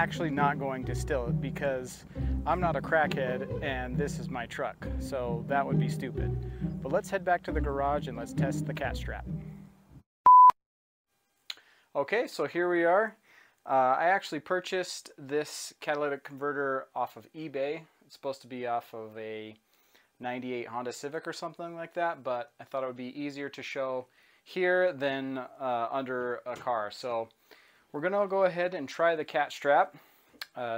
actually not going to steal it because I'm not a crackhead and this is my truck, so that would be stupid. But let's head back to the garage and let's test the CatStrap. Okay, so here we are. I actually purchased this catalytic converter off of eBay. It's supposed to be off of a 98 Honda Civic or something like that, but I thought it would be easier to show here than under a car. So we're gonna go ahead and try the CatStrap.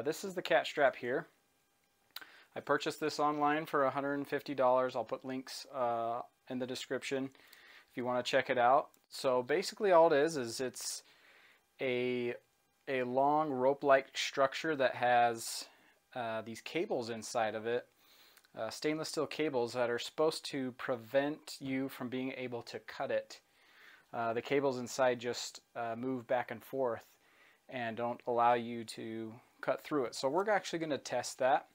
This is the CatStrap here. I purchased this online for $150. I'll put links in the description if you want to check it out. So basically all it is it's a long rope-like structure that has these cables inside of it, stainless steel cables that are supposed to prevent you from being able to cut it. The cables inside just move back and forth and don't allow you to cut through it. So we're actually going to test that.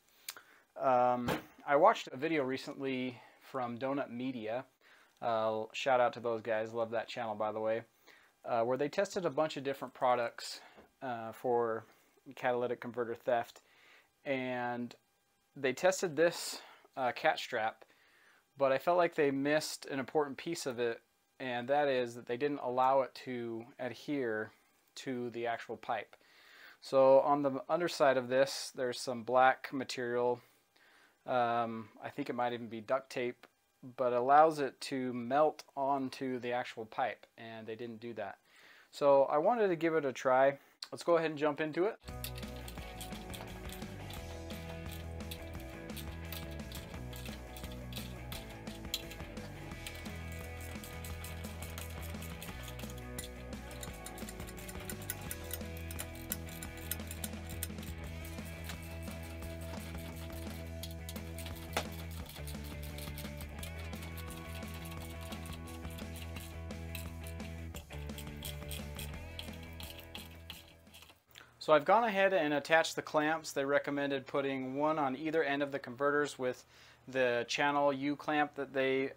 I watched a video recently from Donut Media. Shout out to those guys. Love that channel, by the way. Where they tested a bunch of different products for catalytic converter theft, and they tested this CatStrap, but I felt like they missed an important piece of it, and that is that they didn't allow it to adhere to the actual pipe. So on the underside of this, there's some black material. I think it might even be duct tape, but allows it to melt onto the actual pipe, and they didn't do that. So I wanted to give it a try. Let's go ahead and jump into it. So I've gone ahead and attached the clamps. They recommended putting one on either end of the converters with the channel U clamp that they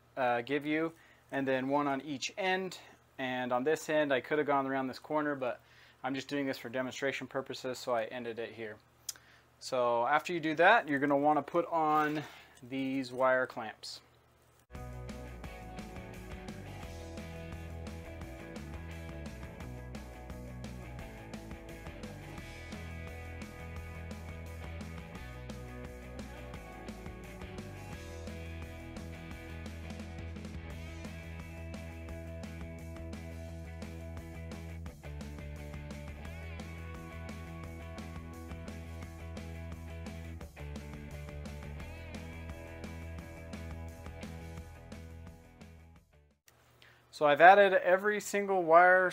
give you, and then one on each end. And on this end, I could have gone around this corner, but I'm just doing this for demonstration purposes, so I ended it here. So after you do that, you're going to want to put on these wire clamps. So I've added every single wire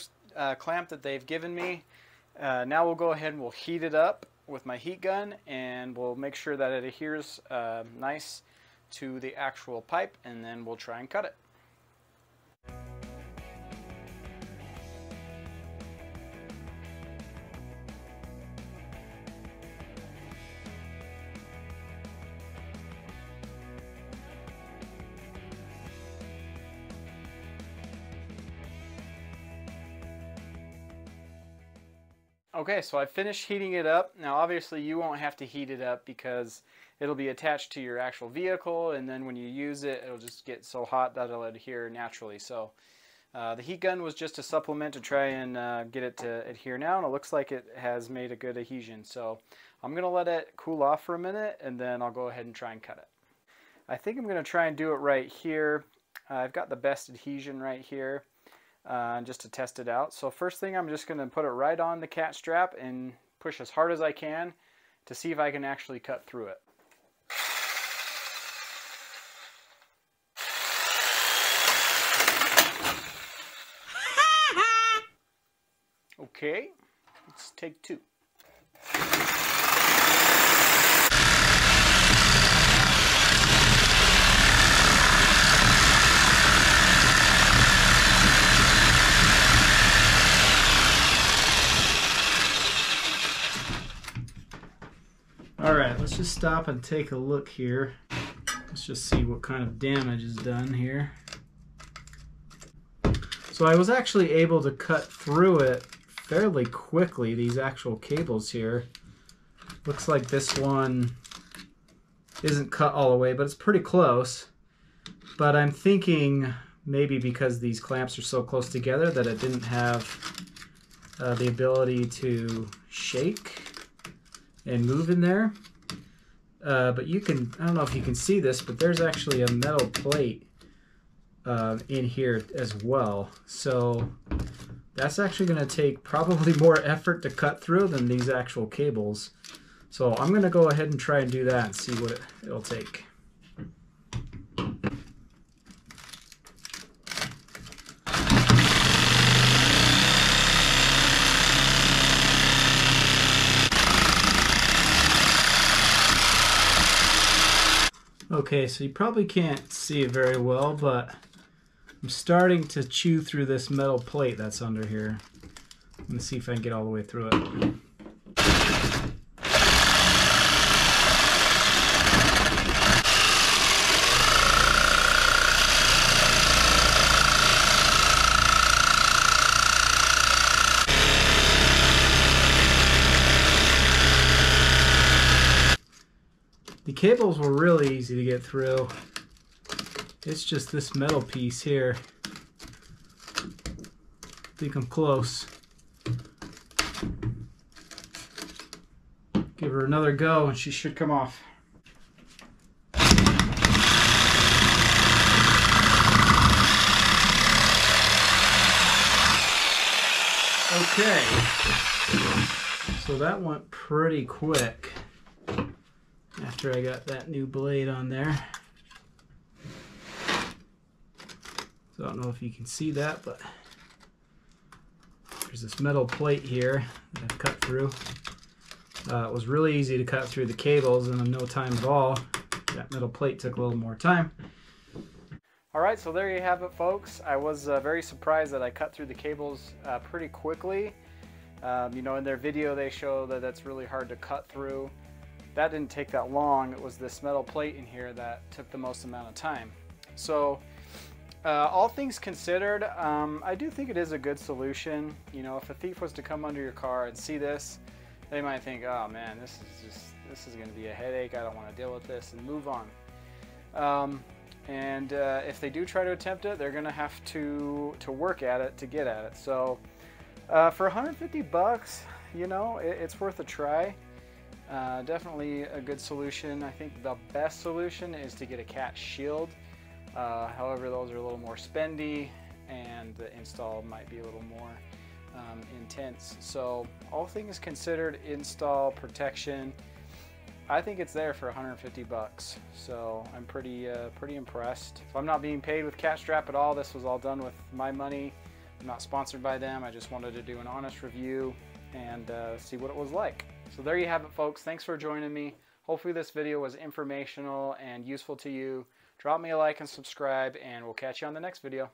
clamp that they've given me. Now we'll go ahead and we'll heat it up with my heat gun, and we'll make sure that it adheres nice to the actual pipe, and then we'll try and cut it. Okay, so I finished heating it up. Now obviously you won't have to heat it up because it'll be attached to your actual vehicle, and then when you use it, it'll just get so hot that it'll adhere naturally. So the heat gun was just a supplement to try and get it to adhere now, and it looks like it has made a good adhesion. So I'm going to let it cool off for a minute, and then I'll go ahead and try and cut it. I think I'm going to try and do it right here. I've got the best adhesion right here. Just to test it out. So first thing, I'm just going to put it right on the CatStrap and push as hard as I can to see if I can actually cut through it. Okay, let's take two. Alright, let's just stop and take a look here. Let's just see what kind of damage is done here. So I was actually able to cut through it fairly quickly, these actual cables here. Looks like this one isn't cut all the way, but it's pretty close. But I'm thinking maybe because these clamps are so close together that it didn't have the ability to shake and move in there. But you can, I don't know if you can see this, but there's actually a metal plate in here as well. So that's actually going to take probably more effort to cut through than these actual cables. So I'm going to go ahead and try and do that and see what it'll take. Okay, so you probably can't see it very well, but I'm starting to chew through this metal plate that's under here. I'm going to see if I can get all the way through it. The cables were really easy to get through. It's just this metal piece here. I think I'm close. Give her another go and she should come off. Okay, so that went pretty quick. After I got that new blade on there. So I don't know if you can see that, but there's this metal plate here that I've cut through. It was really easy to cut through the cables in no time at all. That metal plate took a little more time. Alright, so there you have it, folks. I was very surprised that I cut through the cables pretty quickly. You know, in their video they show that that's really hard to cut through. That didn't take that long. It was this metal plate in here that took the most amount of time. So all things considered, I do think it is a good solution. You know, if a thief was to come under your car and see this, they might think, oh man, this is going to be a headache. I don't want to deal with this, and move on. If they do try to attempt it, they're going to have to work at it to get at it. So for 150 bucks, you know, it's worth a try. Definitely a good solution. I think the best solution is to get a cat shield. However, those are a little more spendy and the install might be a little more intense. So all things considered, install, protection, I think it's there for 150 bucks. So I'm pretty impressed. If I'm not being paid with CatStrap at all, this was all done with my money. I'm not sponsored by them. I just wanted to do an honest review and see what it was like. So there you have it, folks. Thanks for joining me. Hopefully this video was informational and useful to you. Drop me a like and subscribe, and we'll catch you on the next video.